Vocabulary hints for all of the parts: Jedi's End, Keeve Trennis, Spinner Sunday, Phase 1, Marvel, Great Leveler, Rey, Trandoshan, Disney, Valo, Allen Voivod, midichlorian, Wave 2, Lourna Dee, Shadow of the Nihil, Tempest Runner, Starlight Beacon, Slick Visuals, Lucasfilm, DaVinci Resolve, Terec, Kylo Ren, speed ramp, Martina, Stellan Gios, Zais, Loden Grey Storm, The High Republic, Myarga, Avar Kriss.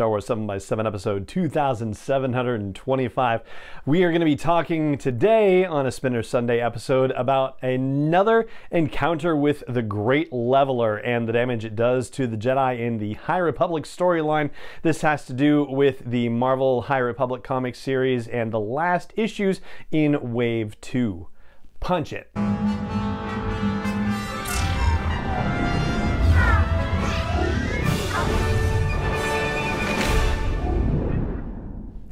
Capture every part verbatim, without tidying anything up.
Star Wars seven by seven episode two thousand seven hundred twenty-five. We are going to be talking today on a Spinner Sunday episode about another encounter with the Great Leveler and the damage it does to the Jedi in the High Republic storyline. This has to do with the Marvel High Republic comic series and the last issues in Wave two. Punch it.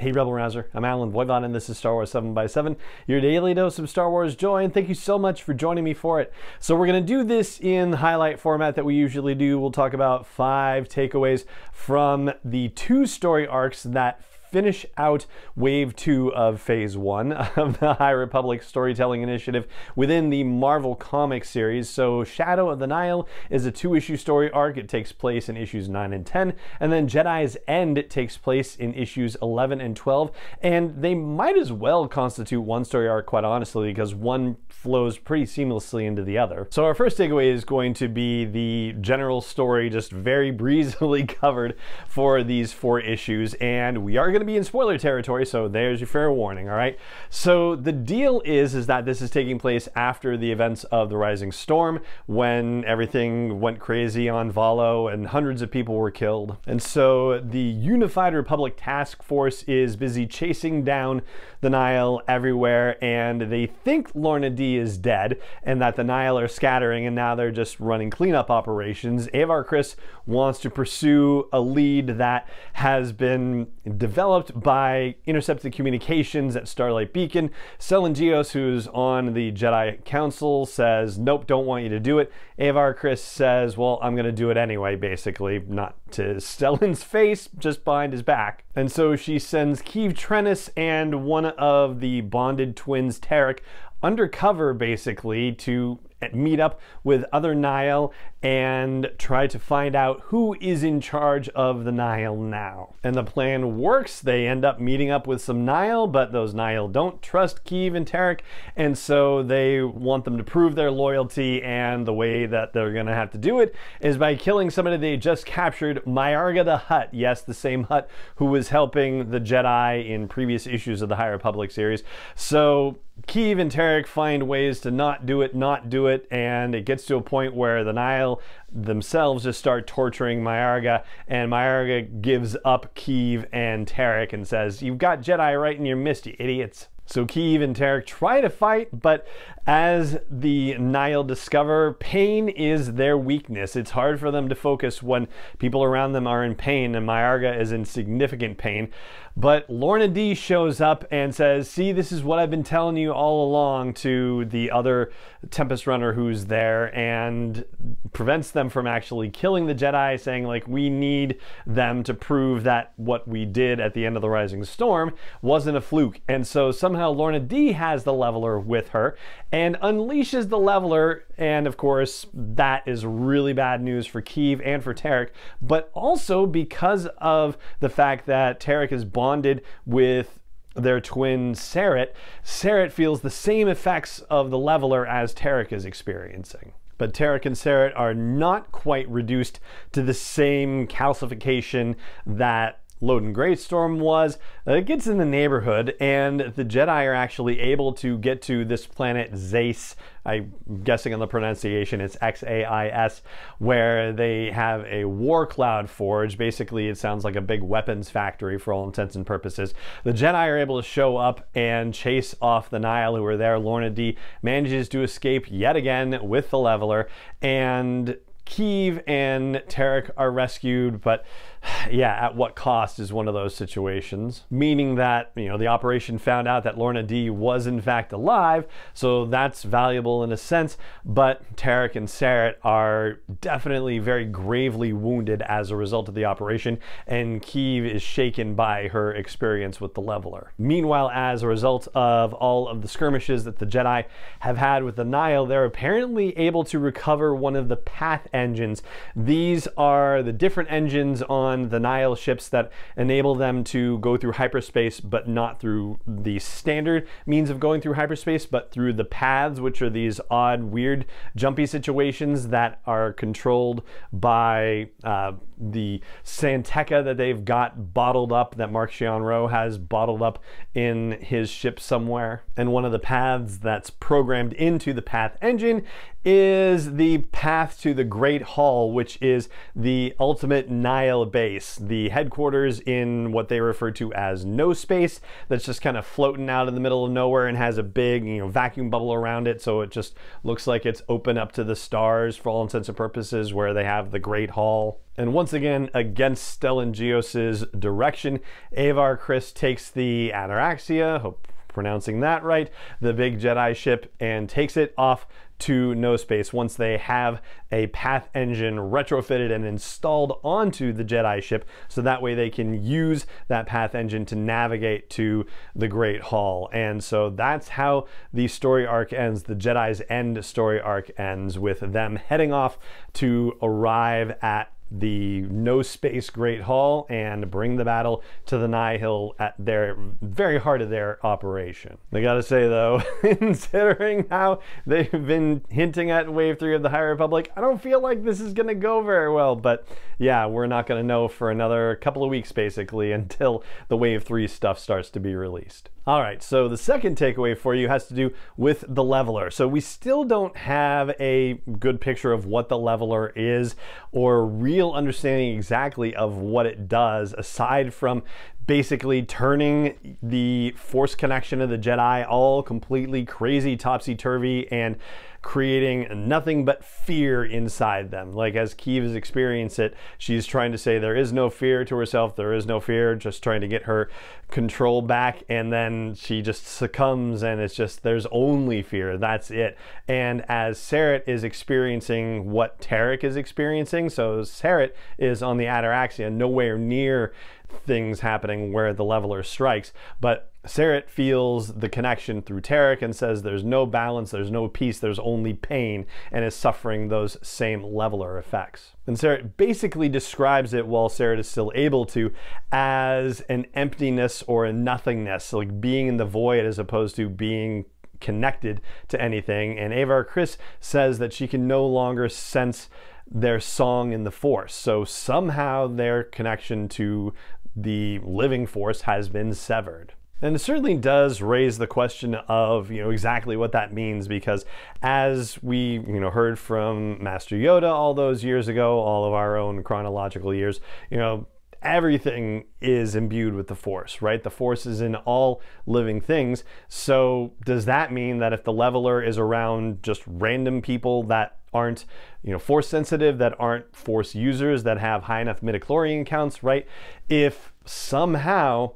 Hey Rebel Rouser, I'm Allen Voivod and this is Star Wars seven by seven, your daily dose of Star Wars joy, and thank you so much for joining me for it. So we're going to do this in highlight format that we usually do. We'll talk about five takeaways from the two story arcs that finish out Wave two of Phase one of the High Republic storytelling initiative within the Marvel comic series. So Shadow of the Nihil is a two-issue story arc. It takes place in issues nine and ten, and then Jedi's End it takes place in issues eleven and twelve, and they might as well constitute one story arc, quite honestly, because one flows pretty seamlessly into the other. So our first takeaway is going to be the general story, just very breezily covered for these four issues, and we are going to be in spoiler territory, so there's your fair warning. All right, so the deal is is that this is taking place after the events of the Rising Storm, when everything went crazy on Valo and hundreds of people were killed. And so the Unified Republic Task Force is busy chasing down the Nihil everywhere, and they think Lourna Dee is dead and that the Nihil are scattering, and now they're just running cleanup operations. Avar Kriss wants to pursue a lead that has been developed by intercepted communications at Starlight Beacon. Stellan Gios, who's on the Jedi Council, says, nope, don't want you to do it. Avar Kriss says, well, I'm going to do it anyway, basically, not to Stellan's face, just behind his back. And so she sends Keeve Trennis and one of the bonded twins, Terec, undercover, basically, to meet up with other Nihil and try to find out who is in charge of the Nihil now. And the plan works. They end up meeting up with some Nihil, but those Nihil don't trust Keeve and Terec, and so they want them to prove their loyalty, and the way that they're gonna have to do it is by killing somebody they just captured, Myarga the Hutt. Yes, the same Hutt who was helping the Jedi in previous issues of the High Republic series. So Keeve and Terec find ways to not do it, not do it, and it gets to a point where the Nihil themselves just start torturing Myarga, and Myarga gives up Keeve and Terec and says, you've got Jedi right in your midst, you idiots. So Keeve and Terec try to fight, but as the Nihil discover, pain is their weakness. It's hard for them to focus when people around them are in pain, and Myarga is in significant pain. But Lourna Dee shows up and says, see, this is what I've been telling you all along, to the other Tempest Runner who's there, and prevents them from actually killing the Jedi, saying, like, we need them to prove that what we did at the end of the Rising Storm wasn't a fluke. And so somehow Lourna Dee has the Leveler with her and unleashes the Leveler, and of course that is really bad news for Keeve and for Terec, but also because of the fact that Terec is bonded bonded with their twin Ceret, Ceret feels the same effects of the Leveler as Terec is experiencing. But Terec and Ceret are not quite reduced to the same calcification that Loden Grey Storm was. It gets in the neighborhood, and the Jedi are actually able to get to this planet Zais. I'm guessing on the pronunciation it's X A I S, where they have a war cloud forge. Basically it sounds like a big weapons factory for all intents and purposes. The Jedi are able to show up and chase off the Nihil who are there. Lourna Dee manages to escape yet again with the Leveler, and Keeve and Terec are rescued, but yeah, at what cost is one of those situations. Meaning that, you know, the operation found out that Lourna Dee was in fact alive, so that's valuable in a sense, but Terec and Ceret are definitely very gravely wounded as a result of the operation, and Keeve is shaken by her experience with the Leveler. Meanwhile, as a result of all of the skirmishes that the Jedi have had with the Nihil, they're apparently able to recover one of the path engines. These are the different engines on on the Nihil ships that enable them to go through hyperspace, but not through the standard means of going through hyperspace, but through the paths, which are these odd, weird, jumpy situations that are controlled by uh, the Santeca that they've got bottled up, that Marchion Ro has bottled up in his ship somewhere. And one of the paths that's programmed into the path engine is the path to the Great Hall, which is the ultimate Nihil base, the headquarters in what they refer to as no space, that's just kind of floating out in the middle of nowhere and has a big, you know, vacuum bubble around it, so it just looks like it's open up to the stars for all intents and purposes, where they have the Great Hall. And once again, against Stellan Gios' direction, Avar Kriss takes the Ataraxia, hope pronouncing that right, the big Jedi ship, and takes it off to no space once they have a path engine retrofitted and installed onto the Jedi ship, so that way they can use that path engine to navigate to the Great Hall. And so that's how the story arc ends. The Jedi's End story arc ends with them heading off to arrive at the no space Great Hall and bring the battle to the Nihil at their very heart of their operation. I gotta say though, considering how they've been hinting at wave three of the High Republic, I don't feel like this is gonna go very well, but yeah, we're not gonna know for another couple of weeks basically until the wave three stuff starts to be released. All right, so the second takeaway for you has to do with the Leveler. So we still don't have a good picture of what the Leveler is or real understanding exactly of what it does, aside from basically turning the force connection of the Jedi all completely crazy, topsy-turvy, and creating nothing but fear inside them. Like, as Keeve has experienced it, she's trying to say there is no fear to herself, there is no fear, just trying to get her control back, and then she just succumbs and it's just, there's only fear, that's it. And as Ceret is experiencing what Terec is experiencing, so Ceret is on the Ataraxia, nowhere near things happening where the Leveler strikes, but Ceret feels the connection through Terec and says there's no balance, there's no peace, there's only pain, and is suffering those same Leveler effects. And Ceret basically describes it, while Ceret is still able to, as an emptiness or a nothingness, like being in the void as opposed to being connected to anything. And Avar Kriss says that she can no longer sense their song in the Force, so somehow their connection to the living Force has been severed. And it certainly does raise the question of, you know, exactly what that means, because as we, you know, heard from Master Yoda all those years ago, all of our own chronological years, you know, everything is imbued with the Force, right? The Force is in all living things. So does that mean that if the Leveler is around just random people that aren't, you know, Force sensitive, that aren't Force users, that have high enough midichlorian counts, right? If somehow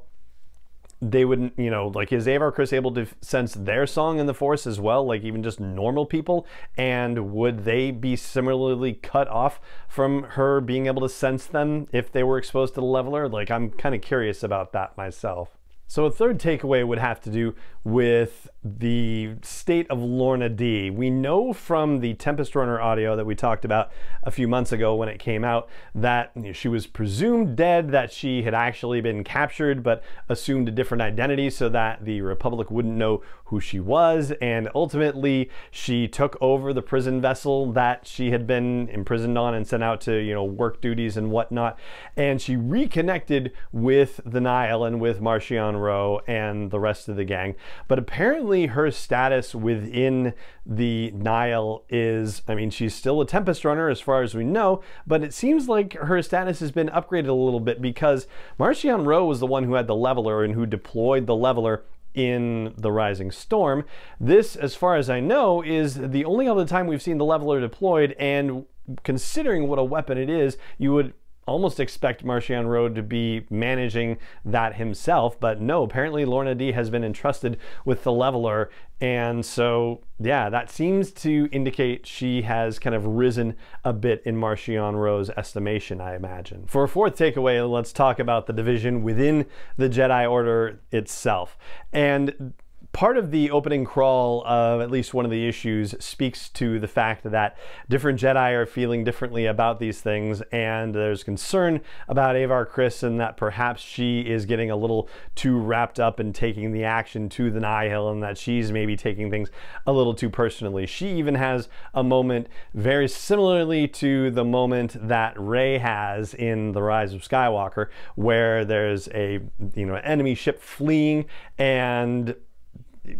they wouldn't, you know, like, is Avar Kriss able to sense their song in the Force as well, like even just normal people? And would they be similarly cut off from her being able to sense them if they were exposed to the Leveler? Like, I'm kind of curious about that myself. So a third takeaway would have to do with the state of Lourna Dee. We know from the Tempest Runner audio that we talked about a few months ago when it came out that she was presumed dead, that she had actually been captured but assumed a different identity so that the Republic wouldn't know who she was, and ultimately she took over the prison vessel that she had been imprisoned on and sent out to, you know, work duties and whatnot, and she reconnected with the Nihil and with Marchion Ro and the rest of the gang. But apparently her status within the Nihil is, I mean, she's still a Tempest Runner as far as we know, but it seems like her status has been upgraded a little bit, because Marchion Ro was the one who had the Leveler and who deployed the Leveler in the Rising Storm. This, as far as I know, is the only other time we've seen the Leveler deployed, and considering what a weapon it is, you would almost expect Marchion Ro to be managing that himself, but no, apparently Lourna Dee has been entrusted with the Leveler, and so yeah, that seems to indicate she has kind of risen a bit in Marchion Ro's estimation, I imagine. For a fourth takeaway, let's talk about the division within the Jedi Order itself. And part of the opening crawl of at least one of the issues speaks to the fact that different Jedi are feeling differently about these things, and there's concern about Avar Kriss and that perhaps she is getting a little too wrapped up in taking the action to the Nihil, and that she's maybe taking things a little too personally. She even has a moment very similarly to the moment that Rey has in The Rise of Skywalker, where there's a, you know, enemy ship fleeing, and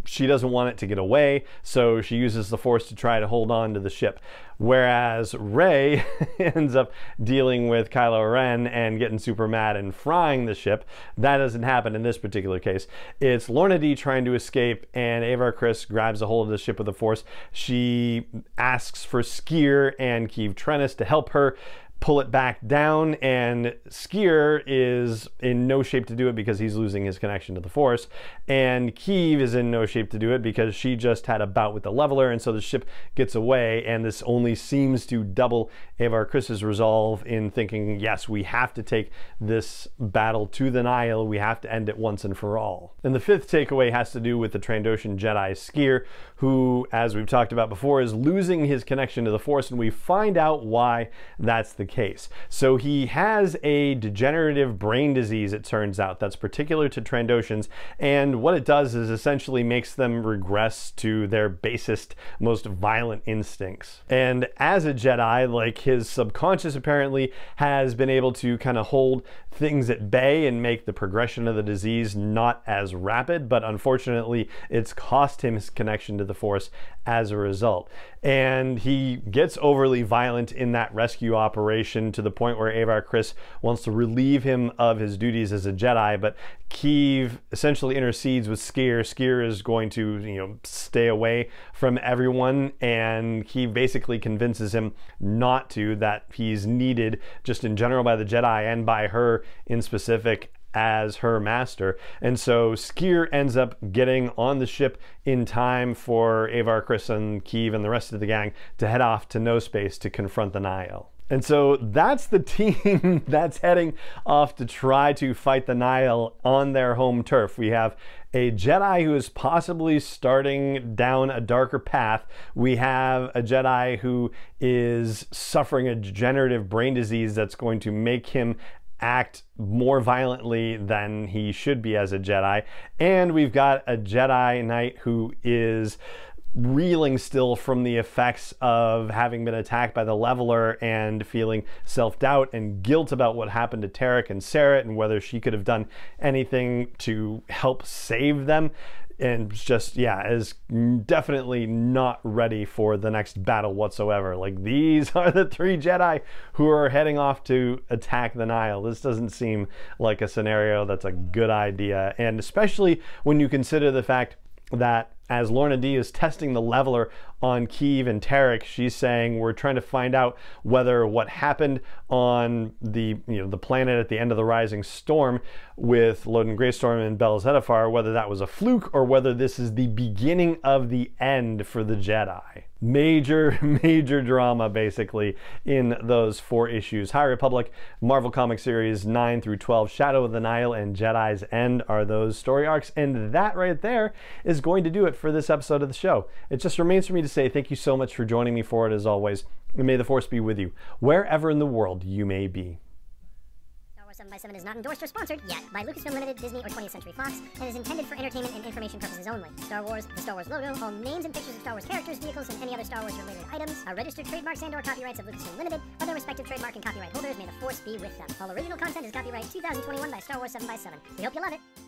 she doesn't want it to get away, so she uses the Force to try to hold on to the ship. Whereas Rey ends up dealing with Kylo Ren and getting super mad and frying the ship. That doesn't happen in this particular case. It's Lourna Dee trying to escape, and Avar Kriss grabs a hold of the ship with the Force. She asks for Sskeer and Keeve Trennis to help her pull it back down, and Sskeer is in no shape to do it because he's losing his connection to the Force, and Keeve is in no shape to do it because she just had a bout with the Leveler, and so the ship gets away, and this only seems to double Avar Kriss's resolve in thinking, yes, we have to take this battle to the Nihil, we have to end it once and for all. And the fifth takeaway has to do with the Trandoshan Jedi Sskeer, who, as we've talked about before, is losing his connection to the Force, and we find out why that's the case. So he has a degenerative brain disease, it turns out, that's particular to Trandoshans, and what it does is essentially makes them regress to their basest, most violent instincts. And as a Jedi, like, his subconscious apparently has been able to kind of hold things at bay and make the progression of the disease not as rapid, but unfortunately it's cost him his connection to the Force as a result. And he gets overly violent in that rescue operation to the point where Avar Kriss wants to relieve him of his duties as a Jedi, but Keeve essentially intercedes with Sskeer. Sskeer is going to, you know, stay away from everyone, and Keeve basically convinces him not to, that he's needed just in general by the Jedi and by her in specific as her master. And so Sskeer ends up getting on the ship in time for Avar Kriss and Keeve and the rest of the gang to head off to No Space to confront the Nihil. And so that's the team that's heading off to try to fight the Nihil on their home turf. We have a Jedi who is possibly starting down a darker path. We have a Jedi who is suffering a degenerative brain disease that's going to make him act more violently than he should be as a Jedi. And we've got a Jedi Knight who is reeling still from the effects of having been attacked by the Leveler and feeling self-doubt and guilt about what happened to Terec and Ceret and whether she could have done anything to help save them. And just, yeah, is definitely not ready for the next battle whatsoever. Like, these are the three Jedi who are heading off to attack the Nihil. This doesn't seem like a scenario that's a good idea. And especially when you consider the fact that as Lourna Dee is testing the Leveler on Keeve and Terec, she's saying, we're trying to find out whether what happened on the, you know, the planet at the end of the Rising Storm with Loden Grey Storm and Belzetafire, whether that was a fluke or whether this is the beginning of the end for the Jedi. Major, major drama, basically, in those four issues. High Republic, Marvel Comic Series nine through twelve, Shadow of the Nihil, and Jedi's End are those story arcs. And that right there is going to do it for this episode of the show. It just remains for me to say thank you so much for joining me for it, as always, and may the Force be with you wherever in the world you may be. Star Wars seven by seven is not endorsed or sponsored yet by Lucasfilm Limited, Disney, or twentieth century fox, and is intended for entertainment and information purposes only. Star Wars, the Star Wars logo, all names and pictures of Star Wars characters, vehicles, and any other Star Wars related items are registered trademarks and or copyrights of Lucasfilm Limited or their respective trademark and copyright holders. May the Force be with them. All original content is copyright two thousand twenty-one by Star Wars seven by seven. We hope you love it.